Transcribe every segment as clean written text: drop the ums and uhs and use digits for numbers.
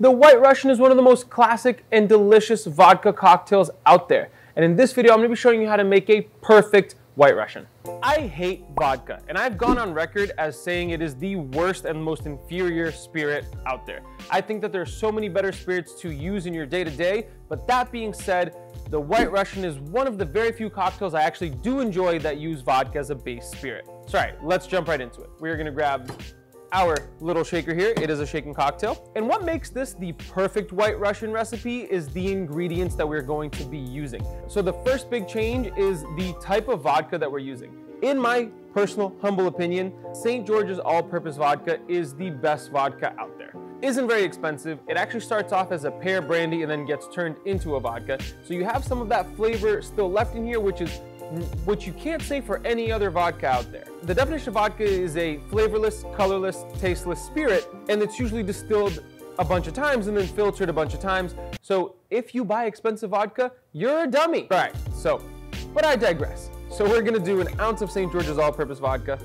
The White Russian is one of the most classic and delicious vodka cocktails out there. And in this video, I'm gonna be showing you how to make a perfect White Russian. I hate vodka, and I've gone on record as saying it is the worst and most inferior spirit out there. I think that there are so many better spirits to use in your day-to-day, but that being said, the White Russian is one of the very few cocktails I actually do enjoy that use vodka as a base spirit. So all right, let's jump right into it. We're gonna grab our little shaker here. It is a shaken cocktail. And what makes this the perfect White Russian recipe is the ingredients that we're going to be using. So the first big change is the type of vodka that we're using. In my personal humble opinion, St. George's All-Purpose Vodka is the best vodka out there. Isn't very expensive. It actually starts off as a pear brandy and then gets turned into a vodka. So you have some of that flavor still left in here, which you can't say for any other vodka out there. The definition of vodka is a flavorless, colorless, tasteless spirit, and it's usually distilled a bunch of times and then filtered a bunch of times. So if you buy expensive vodka, you're a dummy. All right, so, but I digress. So we're gonna do an ounce of St. George's All-Purpose Vodka.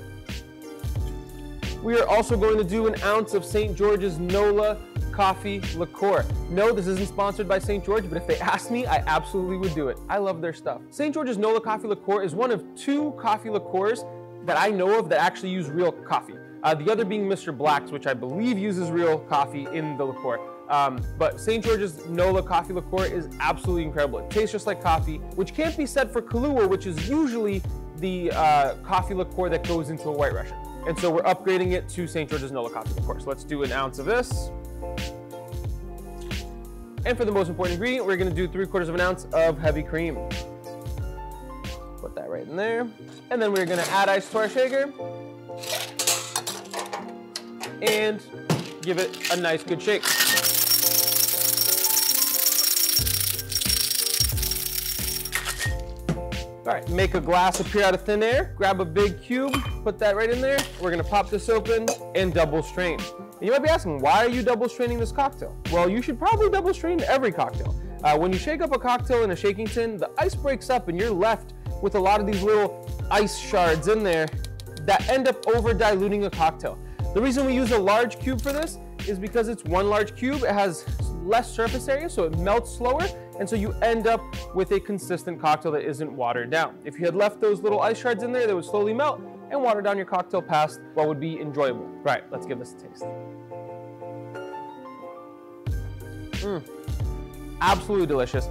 We are also going to do an ounce of St. George's NOLA Coffee Liqueur. No, this isn't sponsored by St. George, but if they asked me, I absolutely would do it. I love their stuff. St. George's NOLA Coffee Liqueur is one of two coffee liqueurs that I know of that actually use real coffee. The other being Mr. Black's, which I believe uses real coffee in the liqueur. But St. George's NOLA Coffee Liqueur is absolutely incredible. It tastes just like coffee, which can't be said for Kahlua, which is usually the coffee liqueur that goes into a White Russian. And so we're upgrading it to St. George's NOLA Coffee, of course. Let's do an ounce of this. And for the most important ingredient, we're gonna do 3/4 ounce of heavy cream. Put that right in there. And then we're gonna add ice to our shaker and give it a nice good shake. All right, make a glass appear out of thin air, grab a big cube, put that right in there. We're gonna pop this open and double strain. And you might be asking, why are you double straining this cocktail? Well, you should probably double strain every cocktail. When you shake up a cocktail in a shaking tin, the ice breaks up and you're left with a lot of these little ice shards in there that end up over diluting a cocktail. The reason we use a large cube for this is because it's one large cube, it has less surface area, so it melts slower, and so you end up with a consistent cocktail that isn't watered down. If you had left those little ice shards in there, they would slowly melt and water down your cocktail past what would be enjoyable. Right, let's give this a taste. Absolutely delicious.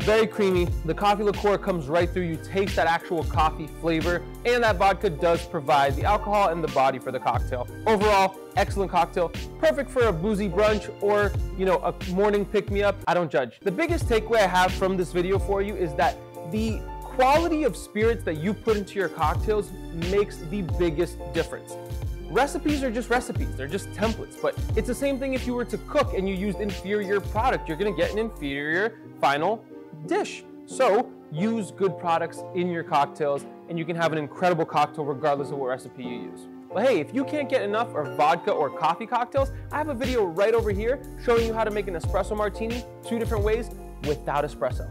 Very creamy. The coffee liqueur comes right through. You taste that actual coffee flavor, and that vodka does provide the alcohol and the body for the cocktail. Overall, excellent cocktail. Perfect for a boozy brunch or, you know, a morning pick-me-up. I don't judge. The biggest takeaway I have from this video for you is that the quality of spirits that you put into your cocktails makes the biggest difference. Recipes are just recipes, they're just templates, but it's the same thing if you were to cook and you used inferior product, you're gonna get an inferior final dish. So use good products in your cocktails and you can have an incredible cocktail regardless of what recipe you use. But hey, if you can't get enough of vodka or coffee cocktails, I have a video right over here showing you how to make an espresso martini 2 different ways without espresso.